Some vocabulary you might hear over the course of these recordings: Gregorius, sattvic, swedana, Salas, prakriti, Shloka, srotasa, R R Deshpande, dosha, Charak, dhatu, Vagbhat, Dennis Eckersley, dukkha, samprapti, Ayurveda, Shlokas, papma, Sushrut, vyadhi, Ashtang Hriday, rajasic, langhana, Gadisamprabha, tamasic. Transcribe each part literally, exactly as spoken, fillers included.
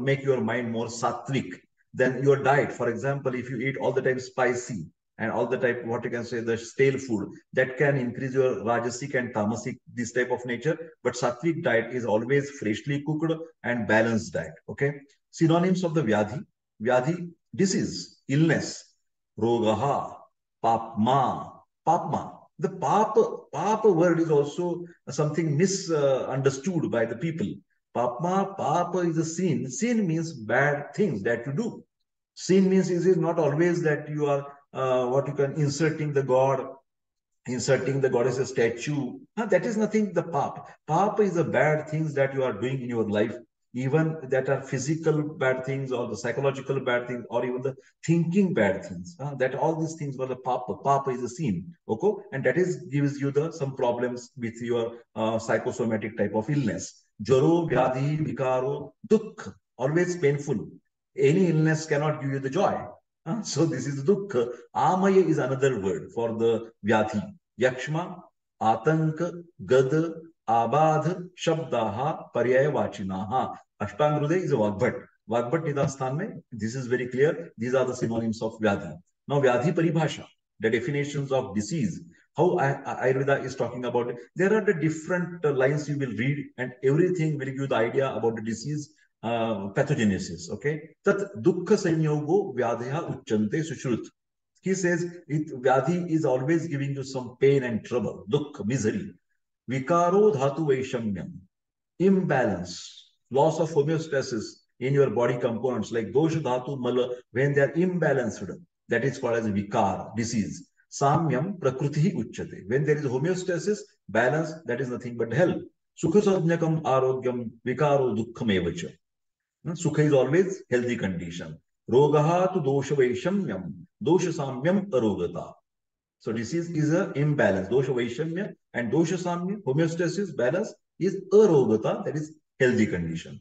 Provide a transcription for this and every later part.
make your mind more sattvic than your diet. For example, if you eat all the time spicy and all the type, what you can say, the stale food, that can increase your rajasic and tamasic, this type of nature. But sattvic diet is always freshly cooked and balanced diet. Okay. Synonyms of the vyadhi. Vyadhi, disease, illness. Rogaha, papma, papma. The papa, papa word is also something misunderstood by the people. Papma, papa is a sin. Sin means bad things that you do. Sin means it is not always that you are Uh, what you can inserting the god, inserting the goddess's statue. Now, that is nothing. The pap. Pap is the bad things that you are doing in your life, even that are physical bad things or the psychological bad things or even the thinking bad things. Uh, that all these things were the pap. Pap is a sin. Okay, and that is gives you the some problems with your uh, psychosomatic type of illness. Jaro, vyadhi, vikaro, dukh. Always painful. Any illness cannot give you the joy. Uh, so this is dukkha. Amaya is another word for the vyadhi. Yakshma, atanka, gada, abadh, shabdaha, paryaya vachinaha. Ashtang Hriday is a Vagbhat. Vagbhat Nidanasthana mein, this is very clear. These are the synonyms of vyadhi. Now vyadhi paribhasha, the definitions of disease. How Ayurveda is talking about it. There are the different lines you will read and everything will give you the idea about the disease. Uh, pathogenesis, okay. Tat dukkha sanyogo vyadhiha uchchante sushrut. He says it, vyadhi is always giving you some pain and trouble, dukkha, misery. Vikaro dhatu vaishamyam, imbalance, loss of homeostasis in your body components like dosha dhatu mala, when they are imbalanced, that is called as vikar, disease. Samyam prakriti uchchate, when there is homeostasis, balance, that is nothing but health. Sukha sadhyakam arogyam vikaro dukkham evacha. Sukha is always healthy condition. Rogaha tu dosha vaishamyam, dosha samyam arogata. So disease is an imbalance. Dosha vaishamya and dosha samyam, homeostasis, balance is arogata, that is healthy condition.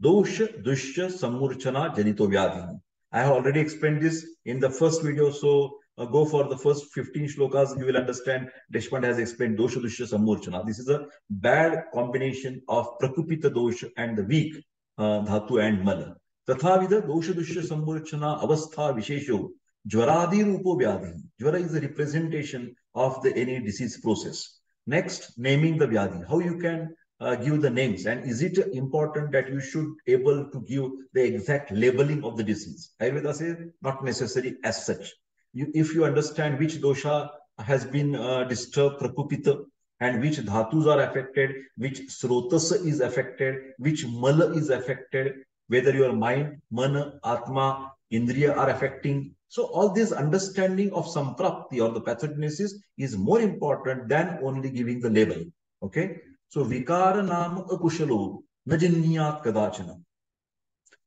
Dosha dushya samurchana janito vyadhi. I have already explained this in the first video. So uh, go for the first fifteen shlokas. You will understand. Deshpande has explained dosha dushya samurchana. This is a bad combination of prakupita dosha and the weak. Uh, dhatu and mala. Tathavida dosha dushya samurchana avastha vishesho. Jvaradi rupo vyadhi. Jvara is the representation of the any disease process. Next, naming the vyadhi. How you can uh, give the names, and is it important that you should able to give the exact labeling of the disease? Ayurveda says not necessary as such. You, if you understand which dosha has been uh, disturbed, prakupita, and which dhatus are affected, which srotasa is affected, which mala is affected, whether your mind, mana, atma, indriya are affecting. So all this understanding of samprapti or the pathogenesis is more important than only giving the label. Okay. So vikara nam akushalo na jinniyat kadachana.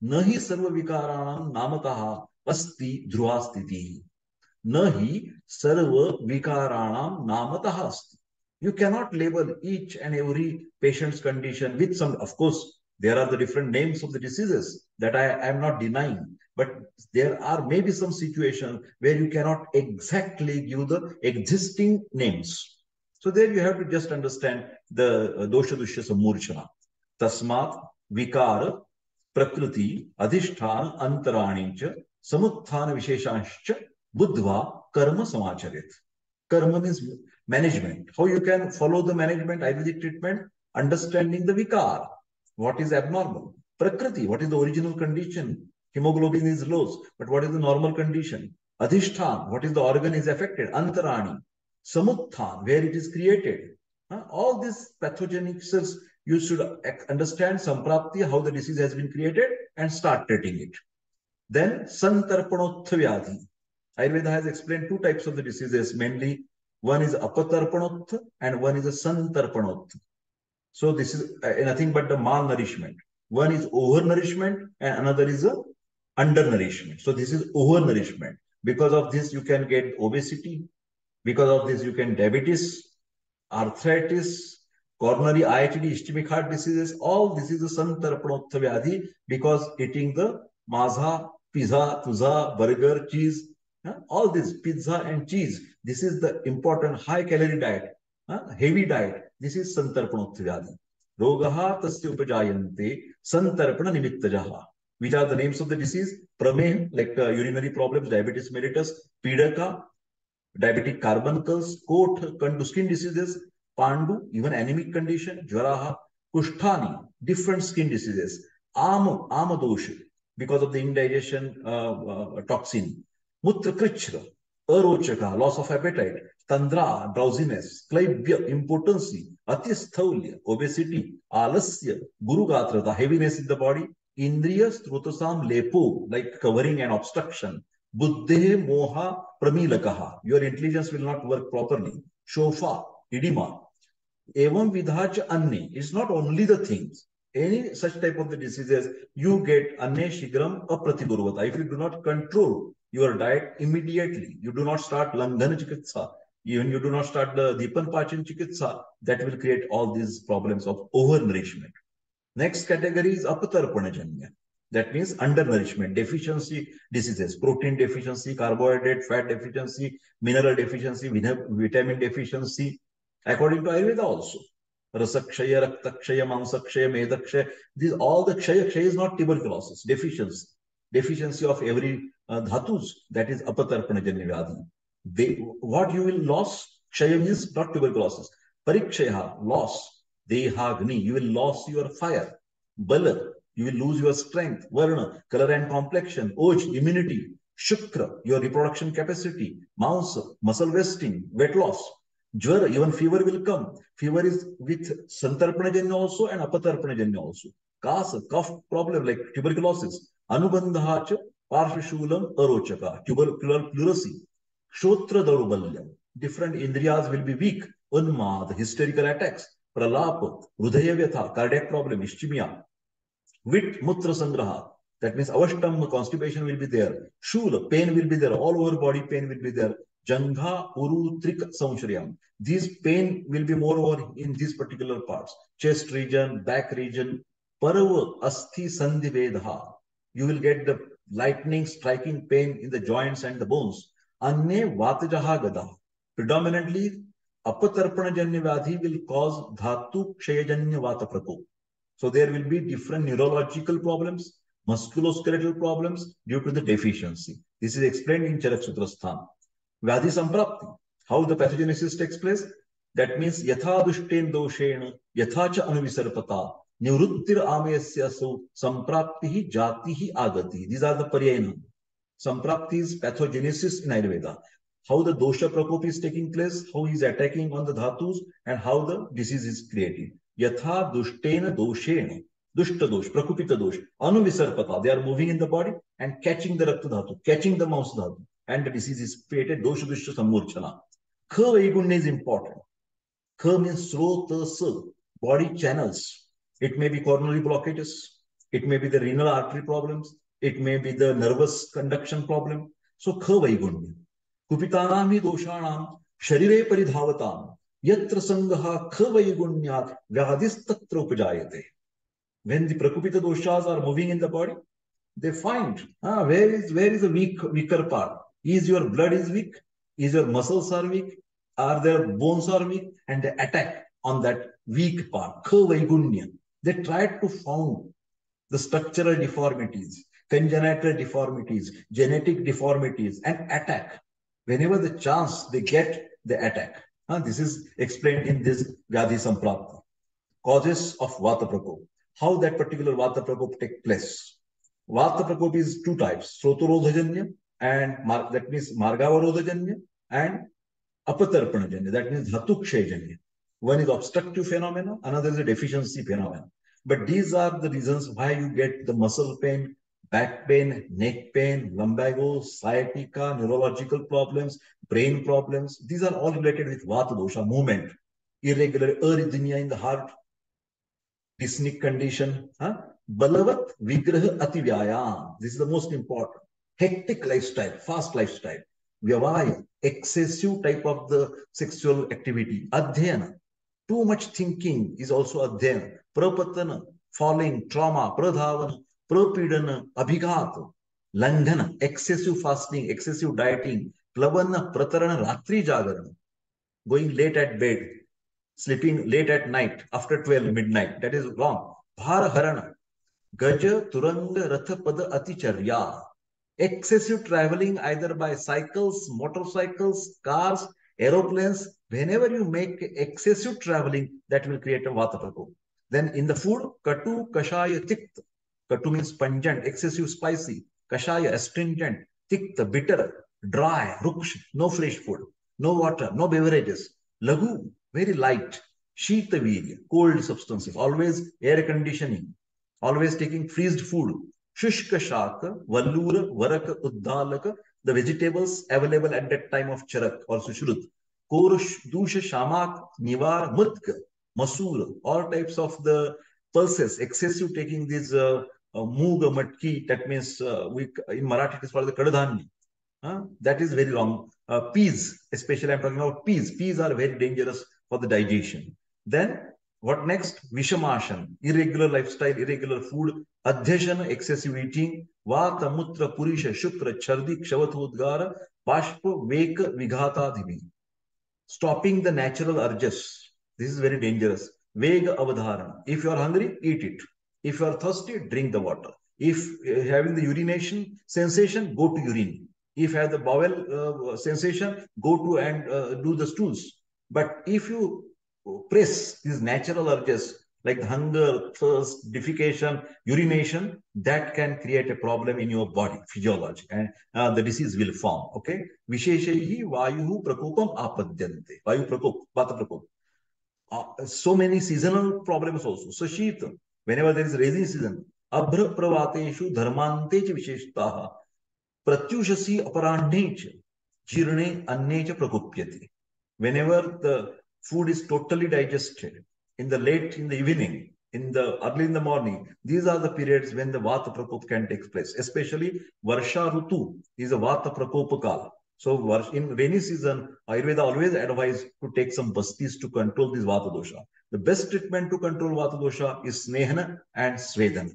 Nahi sarva vikaranam namataha asti dhruvastiti. Nahi sarva vikaranam namataha asti. You cannot label each and every patient's condition with some, of course, there are the different names of the diseases that I am not denying. But there are maybe some situations where you cannot exactly give the existing names. So there you have to just understand the uh, dosha dushya samurchana. Tasmat, vikara, prakriti, adhishthana, antaranincha, samuthana visheshanscha, buddhva, karma samacharit. Karma means management. How you can follow the management, Ayurvedic treatment, understanding the vikar. What is abnormal? Prakriti, what is the original condition? Hemoglobin is low, but what is the normal condition? Adhishtan, what is the organ is affected? Antarani. Samuttan, where it is created. All these pathogenesis, you should understand samprapti, how the disease has been created, and start treating it. Then, santarpanotthavyadhi. Ayurveda has explained two types of the diseases mainly. One is apatarpanottha and one is a santarpanottha. So this is nothing but the malnourishment. One is overnourishment and another is a undernourishment. So this is overnourishment. Because of this you can get obesity. Because of this you can diabetes, arthritis, coronary I H D, ischemic heart diseases. All this is a santarpanottha vyadhi because eating the maza, pizza, tuza, burger, cheese. Uh, all this pizza and cheese, this is the important high calorie diet, uh, heavy diet. This is santarpanottha vyadhi. Rogaha tasya upajayante santarpana nimittajaha. which are the names of the disease: prameh, like uh, urinary problems, diabetes mellitus; pidaka, diabetic carbuncles; coat, skin diseases; pandu, even anemic condition; jvaraha, kushtani, different skin diseases; ama, amadosha, because of the indigestion uh, uh, toxin; mutra krichra, arochaka, loss of appetite; tandra, drowsiness; klaibya, impotency; atisthaulya, obesity; alasya, gurugatra, the heaviness in the body; indriya strutasam lepo, like covering and obstruction; buddhe moha pramilakaha, your intelligence will not work properly; shofa, edema. Evam vidhacha anne, it's not only the things. Any such type of the diseases, you get anne shigram apratigurvata. If you do not control your diet immediately, you do not start langhana chikitsa, even you do not start the dipan pachan chikitsa, that will create all these problems of overnourishment. Next category is apatarpanajanya. That means undernourishment, deficiency diseases, protein deficiency, carbohydrate, fat deficiency, mineral deficiency, vitamin deficiency. According to Ayurveda also, rasakshaya, raktakshaya, mansakshaya, medakshaya, these all the kshaya, kshaya is not tuberculosis, deficiency, deficiency of every uh, dhatus, that is apatarpanajanya vyadi. They, what you will loss, kshaya means not tuberculosis, parikshaya, loss, dehagni, you will lose your fire, bala, you will lose your strength, varna, color and complexion, oj, immunity, shukra, your reproduction capacity, mansa, muscle wasting, weight loss, jvara, even fever will come. Fever is with santarpanajanya also and apatarpanajanya also. Kasa, cough problem like tuberculosis, anubandhacha, parshashulam, arochaka, tubercular pleurisy, shotra darubalya, different indriyas will be weak, unmad, hysterical attacks, pralapa, rudhayavyatha, cardiac problem, ischemia, vit, mutra sangraha, that means avashtam, constipation will be there, shula, pain will be there, all over body pain will be there, jangha, uru, trik, samshriyam. These pain will be more over in these particular parts. Chest region, back region. Parava, asthi, sandhi, vedha. You will get the lightning striking pain in the joints and the bones. Anne, vatajaha, gada. Predominantly, apatarpanajanya vyadhi will cause dhatu, kshayajanya, vata prakop. So there will be different neurological problems, musculoskeletal problems due to the deficiency. This is explained in Charak Sutrasthana. Gadisamprabha, how the pathogenesis takes place? That means yatha dushten doshena yathacha anuvisarpata nivrutir amesya so sampraptihi jatihi agati. These are the paryayana. Samprapti is pathogenesis in Ayurveda. How the dosha prakop is taking place, how he is attacking on the dhatus, and how the disease is created. Yatha dushtena doshena, dushta dosh, prakupita dosh, anuvisarpata. They are moving in the body and catching the rakta dhatu, catching the mouse dhatu. And the disease is created, dosha dushya samurchana. Kha vaigunya is important. Kha means srotasa, body channels. It may be coronary blockages. It may be the renal artery problems. It may be the nervous conduction problem. So kha vaigunya. Kupitanam hi doshanam, sharire paridhavatam, yatra sangaha kha vaigunyat, vyadistatra upajayate. When the prakupita doshas are moving in the body, they find ah, where is where is the weak, weaker part. Is your blood is weak? Is your muscles are weak? Are their bones are weak? And they attack on that weak part. Kha they tried to found the structural deformities, congenital deformities, genetic deformities, and attack. Whenever the chance they get, they attack. Ah, this is explained in this Gadisamprabha. Causes of Vata Prakop. How that particular Vata Prakop take place. Vata Prakop is two types, Srotarodhajanya, and that means Margavarodhajanya, and Apatarpanajanya, that means Dhatukshayajanya. One is obstructive phenomena, another is a deficiency phenomena. But these are the reasons why you get the muscle pain, back pain, neck pain, lumbago, sciatica, neurological problems, brain problems. These are all related with Vata Dosha, movement, irregular arrhythmia in the heart, dyspneic condition, huh? Balavat vigraha ativyayam. This is the most important. Hectic lifestyle, fast lifestyle. Vyavaya, excessive type of the sexual activity. Adhyana, too much thinking is also adhyana. Prapatana, falling, trauma, pradhavana, prapidana, abhigata, langhana, excessive fasting, excessive dieting. Plavana, pratarana, ratri jagarana. Going late at bed, sleeping late at night, after twelve midnight. That is wrong. Bharaharana. Gaja Turanga Rathapada Aticharya. Excessive traveling either by cycles, motorcycles, cars, aeroplanes. Whenever you make excessive traveling, that will create a vata prakopa. Then in the food, katu, kashaya, tikta. Katu means pungent, excessive spicy. Kashaya, astringent. Tikta, bitter, dry, ruksh, no fresh food, no water, no beverages. Lagu, very light. Sheetavirya, cold substances, always air conditioning, always taking freezed food. Shushka shaka, vallura, varaka, uddalaka, the vegetables available at that time of charak or sushrut. Korush, dusha, shamak, nivar, mutka, masura, all types of the pulses, excessive taking these uh, uh, muga, matki, that means uh, we, in Marathi it is called the kadadhani. Huh? That is very wrong. Uh, peas, especially I am talking about peas. Peas are very dangerous for the digestion. Then what next? Vishamashan, irregular lifestyle, irregular food. Adhyashana, excessive eating. Vata, mutra, purisha, shukra, chardi, kshavatudgara, pashpa, veka, vighatadhivi. Stopping the natural urges. This is very dangerous. Vega avadharana. If you are hungry, eat it. If you are thirsty, drink the water. If uh, having the urination sensation, go to urine. If you have the bowel uh, sensation, go to and uh, do the stools. But if you press these natural urges like hunger, thirst, defecation, urination, that can create a problem in your body, physiology, and uh, the disease will form. Okay? Visheshayi vayuhu prakopam apadyante. Vayu prakop, vata prakop. Uh, so many seasonal problems also. So sheet, whenever there is rainy season, abhra pravateshu dharmantecha visheshtaha. Pratyushasi aparannecha, jirne annecha prakopyati. Whenever the food is totally digested, in the late in the evening, in the early in the morning, these are the periods when the vata prakopa can take place. Especially Varsha Rutu is a vata prakopa kala. So in rainy season, Ayurveda always advises to take some bastis to control this vata dosha. The best treatment to control vata dosha is snehana and swedana.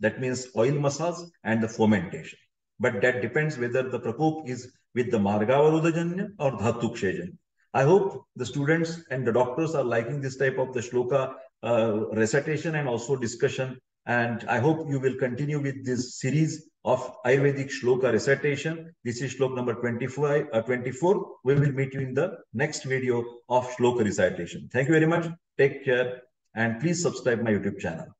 That means oil massage and the fomentation. But that depends whether the prakop is with the margavarodajanya or dhatukshejanya. I hope the students and the doctors are liking this type of the shloka uh, recitation and also discussion. And I hope you will continue with this series of Ayurvedic shloka recitation. This is shloka number twenty-five, uh, twenty-four. We will meet you in the next video of shloka recitation. Thank you very much. Take care. And please subscribe my YouTube channel.